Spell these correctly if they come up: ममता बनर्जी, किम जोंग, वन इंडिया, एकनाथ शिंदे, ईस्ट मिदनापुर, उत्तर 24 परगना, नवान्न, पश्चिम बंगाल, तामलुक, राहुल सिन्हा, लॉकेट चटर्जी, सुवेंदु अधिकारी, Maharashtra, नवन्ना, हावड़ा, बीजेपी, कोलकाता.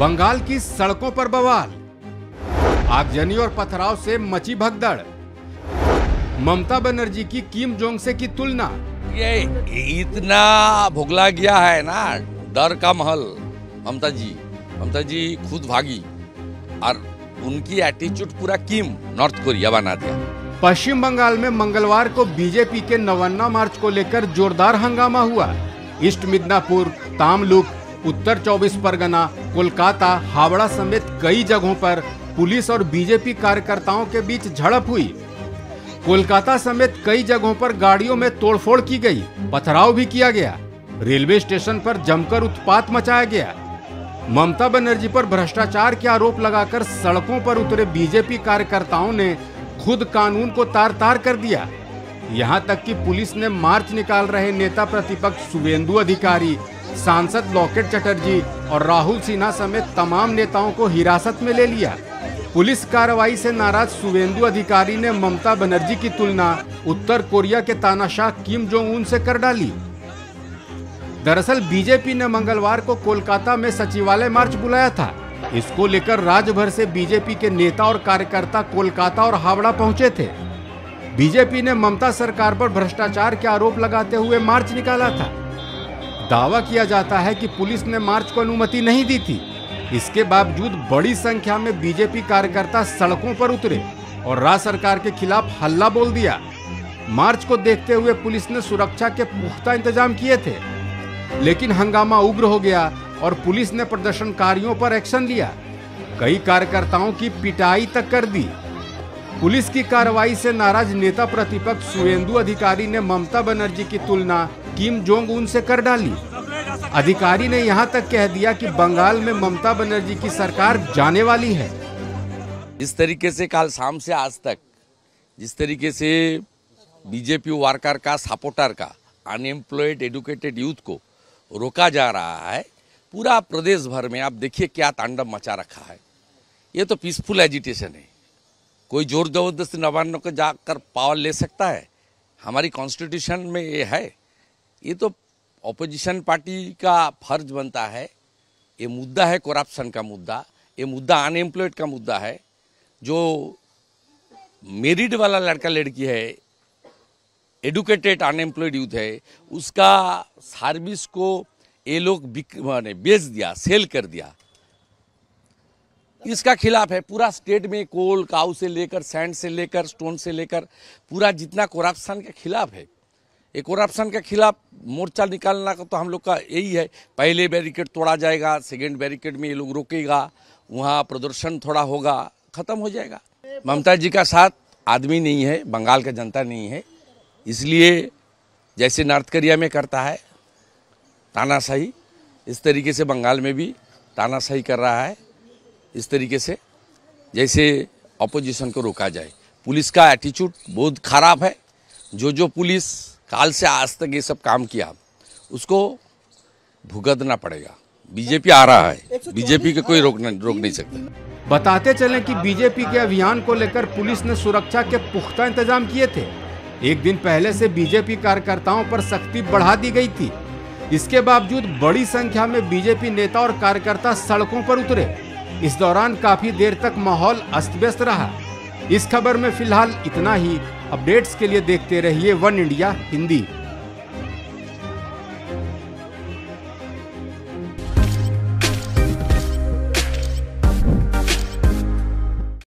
बंगाल की सड़कों पर बवाल, आगजनी और पथराव से मची भगदड़। ममता बनर्जी की किम जोंग से की तुलना। ये इतना भुगला गया है ना, डर का महल। ममता जी खुद भागी और उनकी एटीट्यूड पूरा किम नॉर्थ कोरिया बना दिया। पश्चिम बंगाल में मंगलवार को बीजेपी के नवन्ना मार्च को लेकर जोरदार हंगामा हुआ। ईस्ट मिदनापुर, तामलुक, उत्तर 24 परगना, कोलकाता, हावड़ा समेत कई जगहों पर पुलिस और बीजेपी कार्यकर्ताओं के बीच झड़प हुई। कोलकाता समेत कई जगहों पर गाड़ियों में तोड़फोड़ की गई, पथराव भी किया गया। रेलवे स्टेशन पर जमकर उत्पात मचाया गया। ममता बनर्जी पर भ्रष्टाचार के आरोप लगाकर सड़कों पर उतरे बीजेपी कार्यकर्ताओं ने खुद कानून को तार तार कर दिया। यहां तक कि पुलिस ने मार्च निकाल रहे नेता प्रतिपक्ष सुवेंदु अधिकारी, सांसद लॉकेट चटर्जी और राहुल सिन्हा समेत तमाम नेताओं को हिरासत में ले लिया। पुलिस कार्रवाई से नाराज सुवेंदु अधिकारी ने ममता बनर्जी की तुलना उत्तर कोरिया के तानाशाह किम जोंग उन से कर डाली। दरअसल बीजेपी ने मंगलवार को कोलकाता में सचिवालय मार्च बुलाया था। इसको लेकर राज्य भर से बीजेपी के नेता और कार्यकर्ता कोलकाता और हावड़ा पहुंचे थे। बीजेपी ने ममता सरकार पर भ्रष्टाचार के आरोप लगाते हुए मार्च निकाला था। दावा किया जाता है कि पुलिस ने मार्च को अनुमति नहीं दी थी। इसके बावजूद बड़ी संख्या में बीजेपी कार्यकर्ता सड़कों पर उतरे और राज्य सरकार के खिलाफ हल्ला बोल दिया। मार्च को देखते हुए पुलिस ने सुरक्षा के पुख्ता इंतजाम किए थे, लेकिन हंगामा उग्र हो गया और पुलिस ने प्रदर्शनकारियों पर एक्शन लिया। कई कार्यकर्ताओं की पिटाई तक कर दी। पुलिस की कार्रवाई से नाराज नेता प्रतिपक्ष सुवेंदु अधिकारी ने ममता बनर्जी की तुलना किम जोंग उन से कर डाली। अधिकारी ने यहां तक कह दिया कि बंगाल में ममता बनर्जी की सरकार जाने वाली है। इस तरीके से कल शाम से आज तक जिस तरीके से बीजेपी वर्कर का, सपोर्टर का, अनएम्प्लॉयड एडुकेटेड यूथ को रोका जा रहा है, पूरा प्रदेश भर में आप देखिए क्या तांडव मचा रखा है। ये तो पीसफुल एजिटेशन है। कोई जोर जबरदस्ती नवान्न को जाकर पावर ले सकता है? हमारी कॉन्स्टिट्यूशन में ये है। ये तो ऑपोजिशन पार्टी का फर्ज बनता है। ये मुद्दा है करप्शन का मुद्दा, ये मुद्दा अनएम्प्लॉयड का मुद्दा है। जो मेरिड वाला लड़का लड़की है, एडुकेटेड अनएम्प्लॉयड यूथ है, उसका सर्विस को ये लोग बेच दिया, सेल कर दिया। इसका खिलाफ है। पूरा स्टेट में कोल काऊ से लेकर, सैंड से लेकर, स्टोन से लेकर पूरा जितना करप्शन के खिलाफ है, ये करप्शन के खिलाफ मोर्चा निकालना का तो हम लोग का यही है। पहले बैरिकेड तोड़ा जाएगा, सेकेंड बैरिकेड में ये लोग रोकेगा, वहाँ प्रदर्शन थोड़ा होगा, खत्म हो जाएगा। ममता जी का साथ आदमी नहीं है, बंगाल का जनता नहीं है। इसलिए जैसे नॉर्थ कोरिया में करता है तानाशाही, इस तरीके से बंगाल में भी तानाशाही कर रहा है। इस तरीके से जैसे अपोजिशन को रोका जाए। पुलिस का एटीट्यूड बहुत खराब है। जो पुलिस काल से आज तक ये सब काम किया, उसको भुगतना पड़ेगा। बीजेपी आ रहा है, बीजेपी को कोई रोक नहीं सकता। बताते चलें कि बीजेपी के अभियान को लेकर पुलिस ने सुरक्षा के पुख्ता इंतजाम किए थे। एक दिन पहले से बीजेपी कार्यकर्ताओं पर सख्ती बढ़ा दी गई थी। इसके बावजूद बड़ी संख्या में बीजेपी नेता और कार्यकर्ता सड़कों पर उतरे। इस दौरान काफी देर तक माहौल अस्त-व्यस्त रहा। इस खबर में फिलहाल इतना ही। अपडेट्स के लिए देखते रहिए वन इंडिया हिंदी।